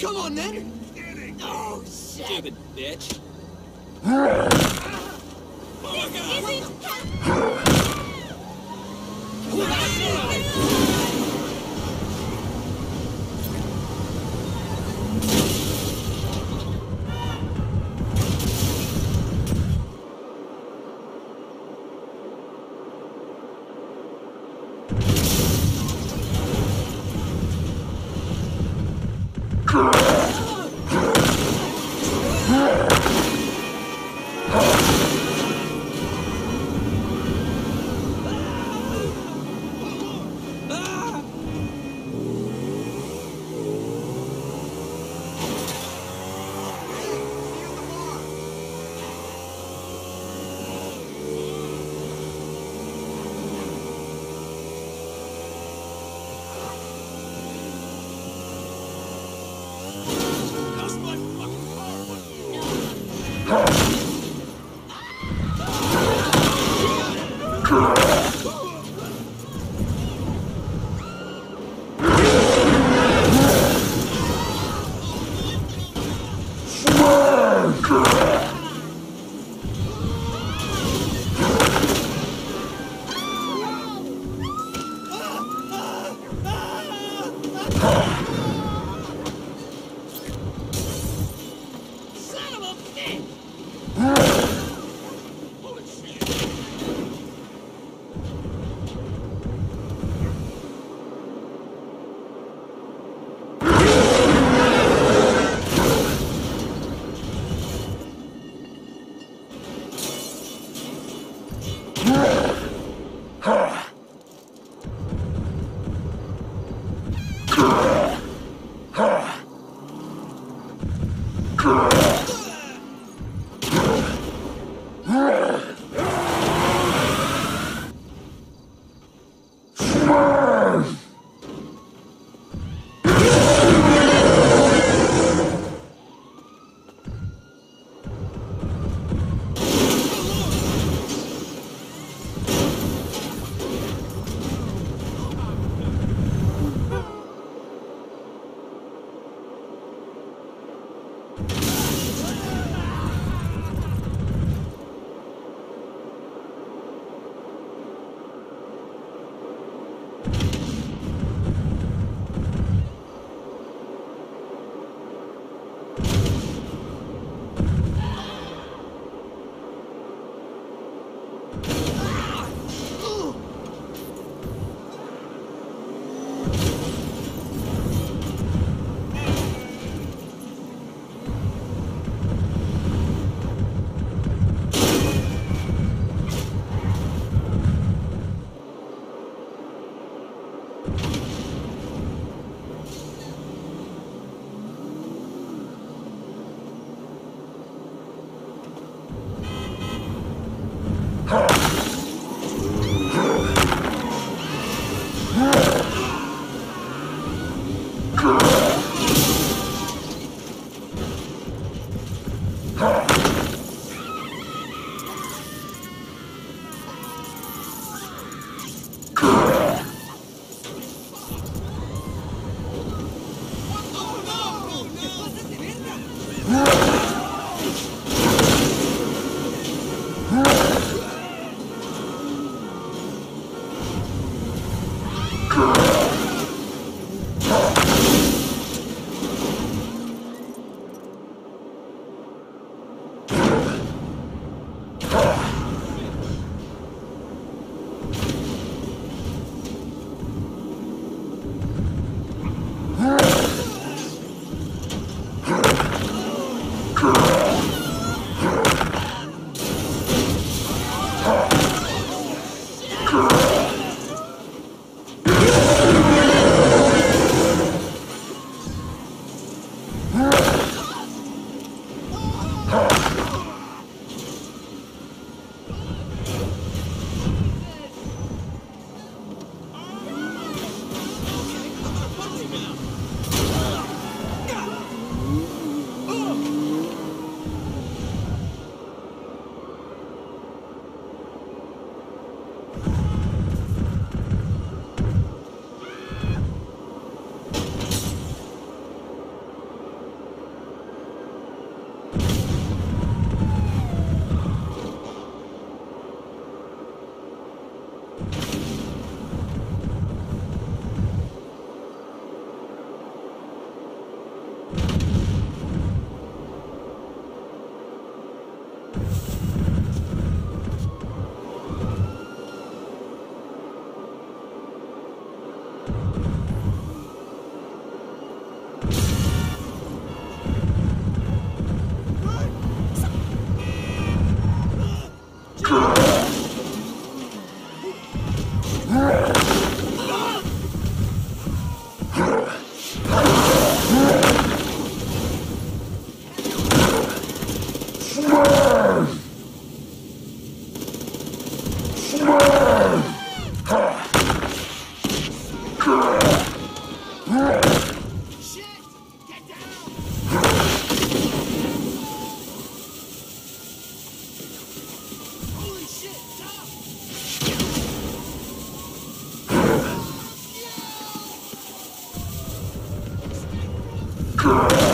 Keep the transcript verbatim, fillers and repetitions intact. Come on then! Oh, shit. Stupid bitch! Grrrr!